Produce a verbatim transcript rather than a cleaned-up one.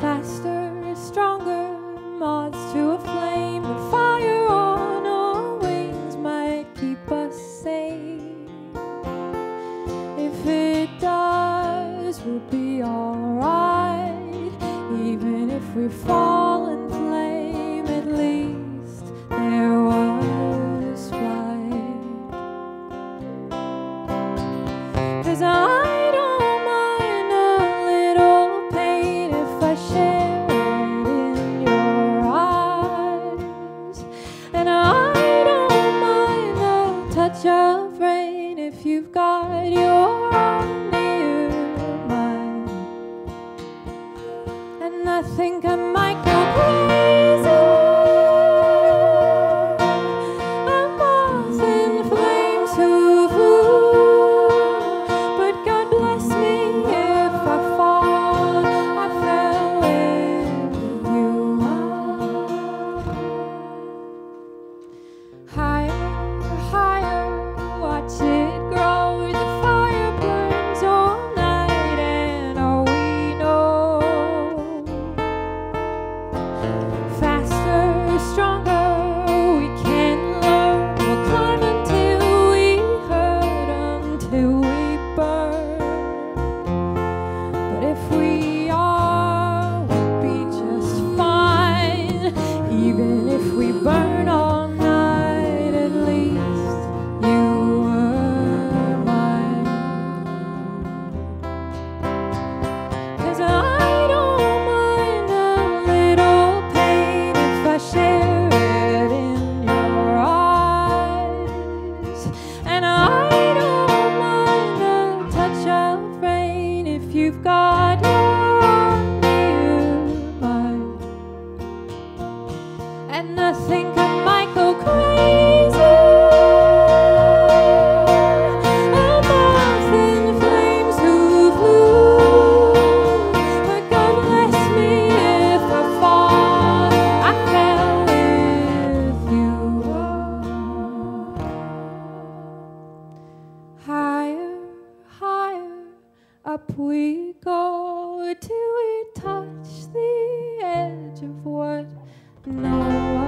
Faster, stronger, moths to a flame, and fire on our wings might keep us safe. If it does, we'll be alright. Even if we fall in flame, at least there was light. 'Cause I of rain, if you've got your own near mine, and I think I might go crazy. I'm off in flames, hoo hoo. But God bless me if I fall. I fell with you. Are. Higher, higher. Watch it grow, the fire burns all night, and all we know. Faster, stronger, we can learn. We'll climb until we hurt, until we burn. But if we are, we'll be just fine. Even if we burn all night, you've got your near mine, and I think I might go crazy. I'm off in flames, who flew. But God bless me if I fall. I fell with you. Higher, higher. Up we go till we touch the edge of what no one